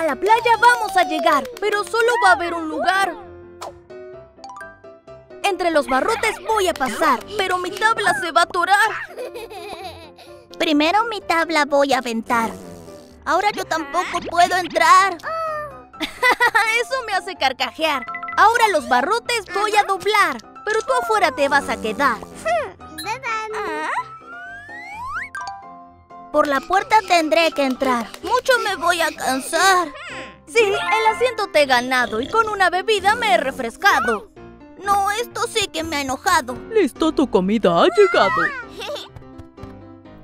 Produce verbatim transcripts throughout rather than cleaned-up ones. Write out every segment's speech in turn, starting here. A la playa vamos a llegar, pero solo va a haber un lugar. Entre los barrotes voy a pasar, pero mi tabla se va a atorar. Primero mi tabla voy a aventar. Ahora yo tampoco puedo entrar. Eso me hace carcajear. Ahora los barrotes voy a doblar, pero tú afuera te vas a quedar. Por la puerta tendré que entrar. Mucho me voy a cansar. Sí, el asiento te he ganado y con una bebida me he refrescado. No, esto sí que me ha enojado. Listo, tu comida ha llegado.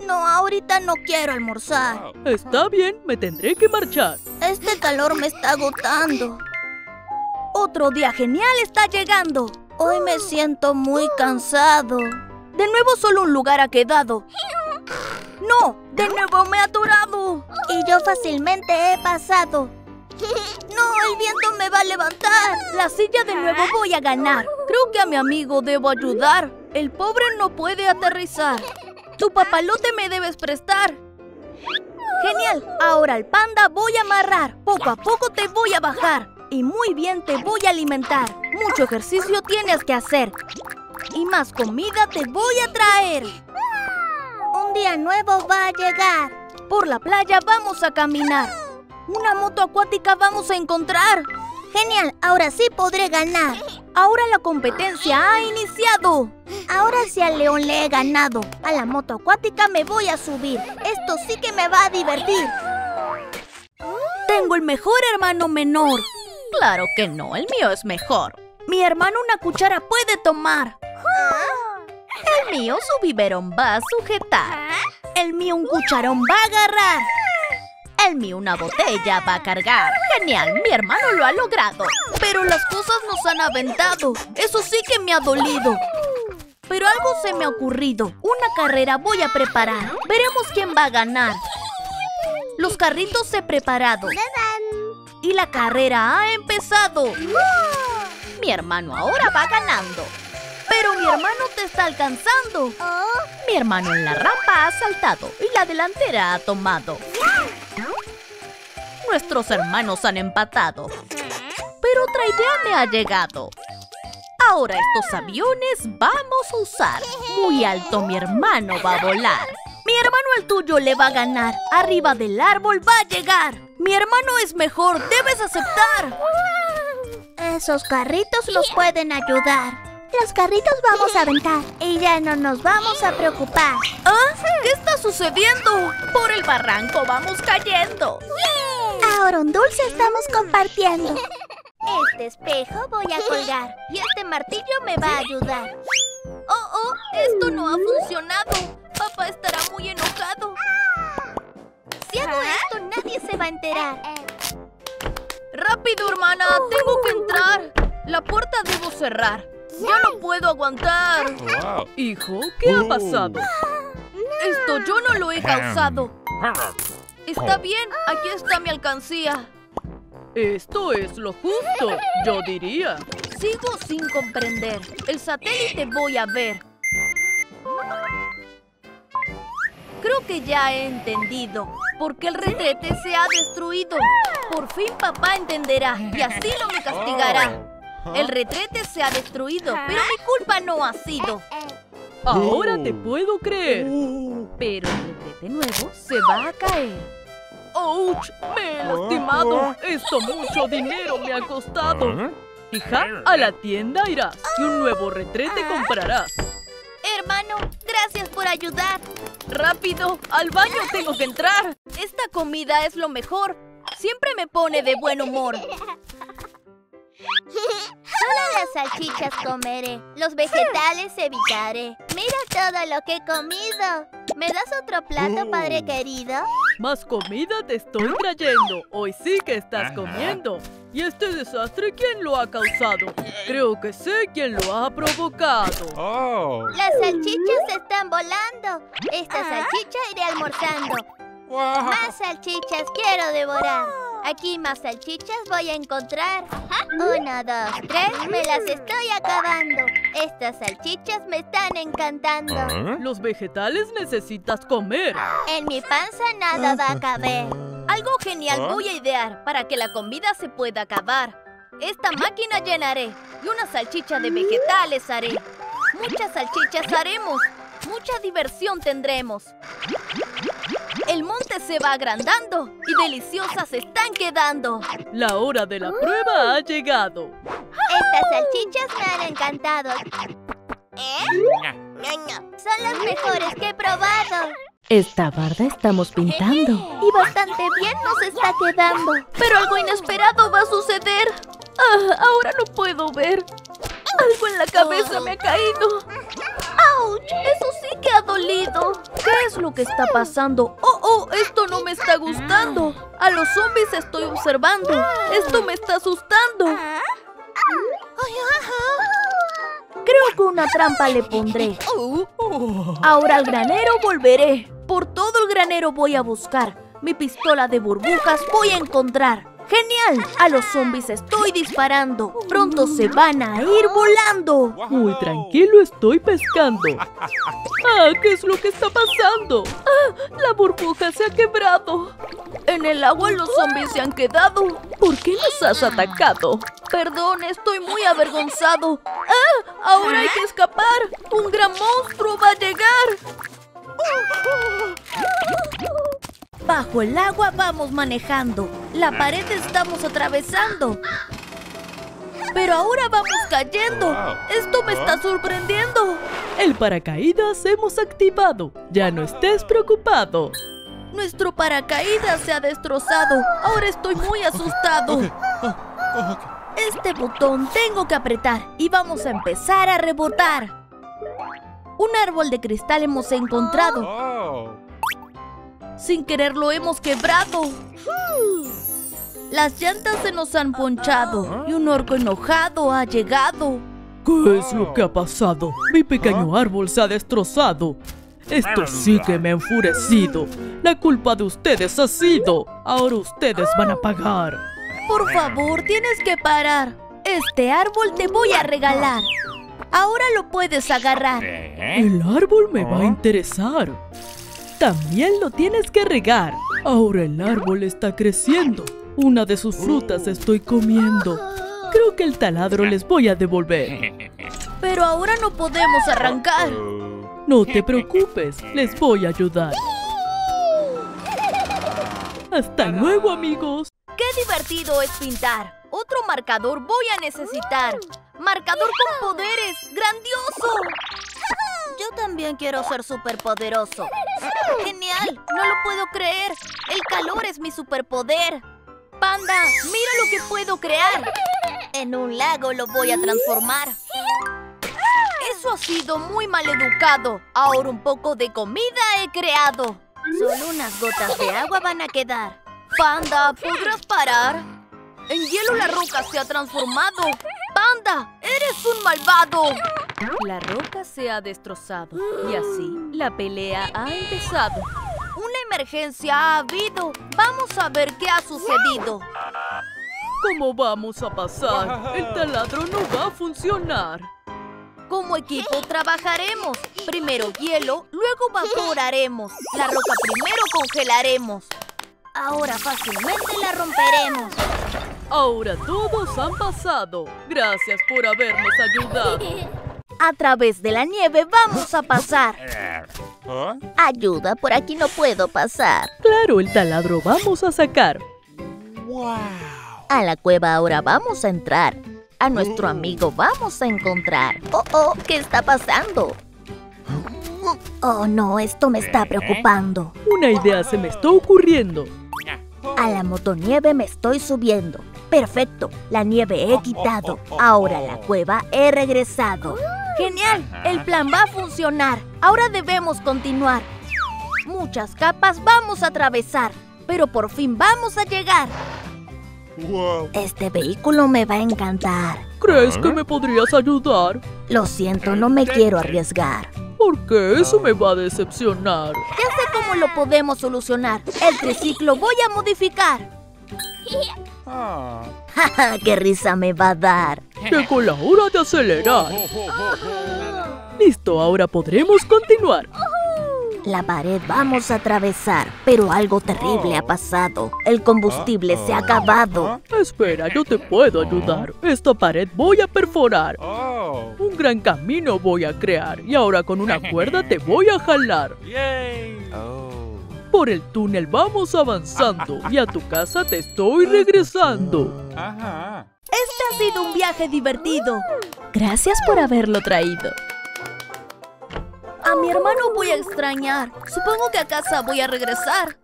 No, ahorita no quiero almorzar. Está bien, me tendré que marchar. Este calor me está agotando. Otro día genial está llegando. Hoy me siento muy cansado. De nuevo solo un lugar ha quedado. ¡No! ¡De nuevo me he atorado! Y yo fácilmente he pasado. ¡No! ¡El viento me va a levantar! La silla de nuevo voy a ganar. Creo que a mi amigo debo ayudar. El pobre no puede aterrizar. Tu papalote me debes prestar. ¡Genial! Ahora al panda voy a amarrar. Poco a poco te voy a bajar. Y muy bien te voy a alimentar. Mucho ejercicio tienes que hacer. Y más comida te voy a traer. Un día nuevo va a llegar. Por la playa vamos a caminar. Una moto acuática vamos a encontrar. Genial, ahora sí podré ganar. Ahora la competencia ha iniciado. Ahora sí al león le he ganado. A la moto acuática me voy a subir. Esto sí que me va a divertir. Tengo el mejor hermano menor. Claro que no, el mío es mejor. Mi hermano una cuchara puede tomar. El mío su biberón va a sujetar. El mío un cucharón va a agarrar. El mío una botella va a cargar. Genial, mi hermano lo ha logrado. Pero las cosas nos han aventado. Eso sí que me ha dolido. Pero algo se me ha ocurrido. Una carrera voy a preparar. Veremos quién va a ganar. Los carritos he preparado. Y la carrera ha empezado. Mi hermano ahora va ganando. ¡Pero mi hermano te está alcanzando! Oh. Mi hermano en la rampa ha saltado y la delantera ha tomado. Nuestros hermanos han empatado. Pero otra idea me ha llegado. Ahora estos aviones vamos a usar. Muy alto mi hermano va a volar. Mi hermano al tuyo le va a ganar. Arriba del árbol va a llegar. Mi hermano es mejor, debes aceptar. Esos carritos los pueden ayudar. Los carritos vamos a aventar y ya no nos vamos a preocupar. ¿Ah? ¿Qué está sucediendo? Por el barranco vamos cayendo. Ahora un dulce estamos compartiendo. Este espejo voy a colgar y este martillo me va a ayudar. Oh, oh, esto no ha funcionado. Papá estará muy enojado. Si hago esto, nadie se va a enterar. Rápido, hermana, tengo que entrar. La puerta debo cerrar. ¡Ya no puedo aguantar! Wow. Hijo, ¿qué ha pasado? Esto yo no lo he causado. Está bien, aquí está mi alcancía. Esto es lo justo, yo diría. Sigo sin comprender. El satélite voy a ver. Creo que ya he entendido por qué el retrete se ha destruido. Por fin papá entenderá y así no me castigará. El retrete se ha destruido, pero mi culpa no ha sido. Ahora te puedo creer. Pero el retrete nuevo se va a caer. ¡Ouch! Me he lastimado. Esto mucho dinero me ha costado. Hija, a la tienda irás y un nuevo retrete comprarás. Hermano, gracias por ayudar. Rápido, al baño tengo que entrar. Esta comida es lo mejor. Siempre me pone de buen humor. Solo las salchichas comeré, los vegetales evitaré. Mira todo lo que he comido. ¿Me das otro plato, oh. padre querido? Más comida te estoy trayendo. Hoy sí que estás comiendo. Y este desastre, ¿quién lo ha causado? Creo que sé quién lo ha provocado. Oh. Las salchichas están volando. Esta salchicha iré almorzando. Wow. Más salchichas quiero devorar. Aquí más salchichas voy a encontrar. Uno, dos, tres, me las estoy acabando. Estas salchichas me están encantando. Los vegetales necesitas comer. En mi panza nada va a caber. Algo genial voy a idear para que la comida se pueda acabar. Esta máquina llenaré y una salchicha de vegetales haré. Muchas salchichas haremos. Mucha diversión tendremos. El monte se va agrandando y deliciosas están quedando. La hora de la prueba ha llegado. Estas salchichas me han encantado. ¿Eh? No, no. Son las mejores que he probado. Esta barda estamos pintando. Y bastante bien nos está quedando. Pero algo inesperado va a suceder. Ah, ahora no puedo ver. Algo en la cabeza me ha caído. ¡Auch! Eso sí que ha dolido. ¿Qué es lo que está pasando? ¡Oh, oh! Esto no me está gustando. A los zombies estoy observando. Esto me está asustando. Creo que una trampa le pondré. Ahora al granero volveré. Por todo el granero voy a buscar. Mi pistola de burbujas voy a encontrar. ¡Genial! A los zombies estoy disparando. Pronto se van a ir volando. Muy tranquilo estoy pescando. ¡Ah! ¿Qué es lo que está pasando? ¡Ah! La burbuja se ha quebrado. En el agua los zombies se han quedado. ¿Por qué los has atacado? Perdón, estoy muy avergonzado. ¡Ah! Ahora hay que escapar. Un gran monstruo va a llegar. Bajo el agua vamos manejando. La pared estamos atravesando. Pero ahora vamos cayendo. Esto me está sorprendiendo. El paracaídas hemos activado. Ya no estés preocupado. Nuestro paracaídas se ha destrozado. Ahora estoy muy asustado. Este botón tengo que apretar. Y vamos a empezar a rebotar. Un árbol de cristal hemos encontrado. Sin querer lo hemos quebrado. Las llantas se nos han ponchado. Y un orco enojado ha llegado. ¿Qué es lo que ha pasado? Mi pequeño árbol se ha destrozado. Esto sí que me ha enfurecido. La culpa de ustedes ha sido. Ahora ustedes van a pagar. Por favor, tienes que parar. Este árbol te voy a regalar. Ahora lo puedes agarrar. El árbol me va a interesar. También lo tienes que regar. Ahora el árbol está creciendo. Una de sus frutas estoy comiendo. Creo que el taladro les voy a devolver. Pero ahora no podemos arrancar. No te preocupes, les voy a ayudar. ¡Hasta luego, amigos! ¡Qué divertido es pintar! Otro marcador voy a necesitar. ¡Marcador con poderes! ¡Grandioso! Yo también quiero ser superpoderoso. ¡Genial! ¡No lo puedo creer! ¡El calor es mi superpoder! ¡Panda! ¡Mira lo que puedo crear! En un lago lo voy a transformar. Eso ha sido muy maleducado. Ahora un poco de comida he creado. Solo unas gotas de agua van a quedar. ¡Panda! ¿Podrás parar? En hielo la roca se ha transformado. ¡Panda! ¡Eres un malvado! La roca se ha destrozado y así la pelea ha empezado. Una emergencia ha habido. Vamos a ver qué ha sucedido. ¿Cómo vamos a pasar? El taladro no va a funcionar. Como equipo trabajaremos. Primero hielo, luego vaporaremos. La roca primero congelaremos. Ahora fácilmente la romperemos. Ahora todos han pasado. Gracias por habernos ayudado. A través de la nieve vamos a pasar. Ayuda, por aquí no puedo pasar. Claro, el taladro vamos a sacar. Wow. A la cueva ahora vamos a entrar. A nuestro amigo vamos a encontrar. Oh, oh, ¿qué está pasando? Oh, no, esto me está preocupando. Una idea se me está ocurriendo. A la motonieve me estoy subiendo. Perfecto, la nieve he quitado. Ahora a la cueva he regresado. ¡Genial! El plan va a funcionar. Ahora debemos continuar. Muchas capas vamos a atravesar. Pero por fin vamos a llegar. Wow. Este vehículo me va a encantar. ¿Crees que me podrías ayudar? Lo siento, no me quiero arriesgar. Porque eso me va a decepcionar. Ya sé cómo lo podemos solucionar. El triciclo voy a modificar. ¡Jaja! ¡Qué risa me va a dar! Llegó la hora de acelerar. Listo, ahora podremos continuar. La pared vamos a atravesar, pero algo terrible ha pasado. El combustible se ha acabado. Espera, yo te puedo ayudar. Esta pared voy a perforar. Un gran camino voy a crear. Y ahora con una cuerda te voy a jalar. Por el túnel vamos avanzando. Y a tu casa te estoy regresando. Este ha sido un viaje divertido. Gracias por haberlo traído. A mi hermano voy a extrañar. Supongo que a casa voy a regresar.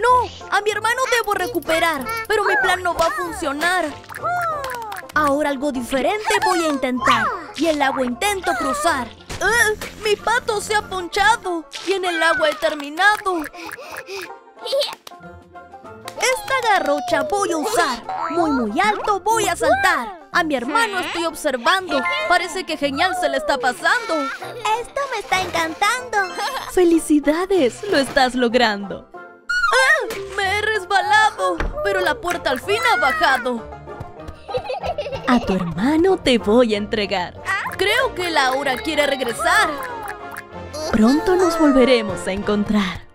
No, a mi hermano debo recuperar, pero mi plan no va a funcionar. Ahora algo diferente voy a intentar. Y el agua intento cruzar. ¡Ugh! Mi pato se ha ponchado y en el agua he terminado. Esta garrocha voy a usar. Muy muy alto voy a saltar. A mi hermano estoy observando. Parece que genial se le está pasando. Esto me está encantando. ¡Felicidades! Lo estás logrando. ¡Ah! Me he resbalado, pero la puerta al fin ha bajado. A tu hermano te voy a entregar. Creo que Laura quiere regresar. Pronto nos volveremos a encontrar.